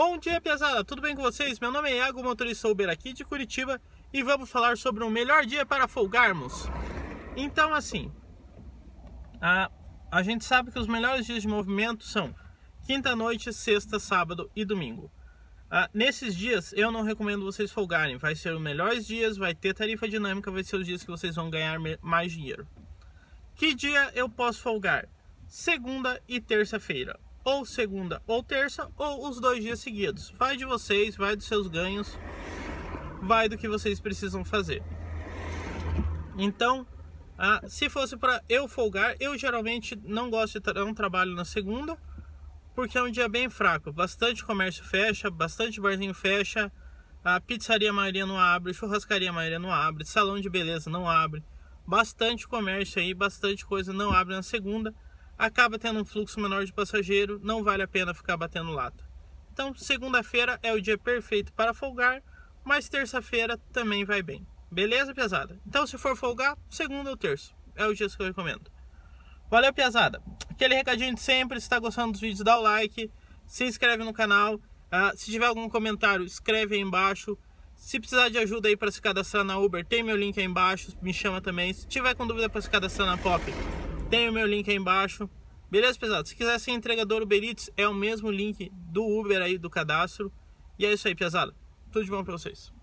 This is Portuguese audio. Bom dia, pesada, tudo bem com vocês? Meu nome é Iago, motorista Uber aqui de Curitiba, e vamos falar sobre o melhor dia para folgarmos. Então, assim, a gente sabe que os melhores dias de movimento são quinta-noite, sexta, sábado e domingo. Nesses dias eu não recomendo vocês folgarem, vai ser os melhores dias, vai ter tarifa dinâmica, vai ser os dias que vocês vão ganhar mais dinheiro. Que dia eu posso folgar? Segunda e terça-feira. Ou segunda ou terça, ou os dois dias seguidos. Vai de vocês, vai dos seus ganhos, vai do que vocês precisam fazer. Então, se fosse para eu folgar, eu geralmente não gosto de trabalho na segunda, porque é um dia bem fraco. Bastante comércio fecha, bastante barzinho fecha, a pizzaria a maioria não abre, churrascaria a maioria não abre, salão de beleza não abre. Bastante comércio aí, bastante coisa não abre na segunda. Acaba tendo um fluxo menor de passageiro, não vale a pena ficar batendo lata. Então, segunda-feira é o dia perfeito para folgar, mas terça-feira também vai bem. Beleza, pesada? Então, se for folgar, segunda ou terça, é o dia que eu recomendo. Valeu, pesada! Aquele recadinho de sempre, se está gostando dos vídeos, dá o like, se inscreve no canal, se tiver algum comentário, escreve aí embaixo. Se precisar de ajuda aí para se cadastrar na Uber, tem meu link aí embaixo, me chama também. Se tiver com dúvida para se cadastrar na Pop, tem o meu link aí embaixo. Beleza, pesado? Se quiser ser entregador Uber Eats, é o mesmo link do Uber aí, do cadastro. E é isso aí, pesado. Tudo de bom pra vocês.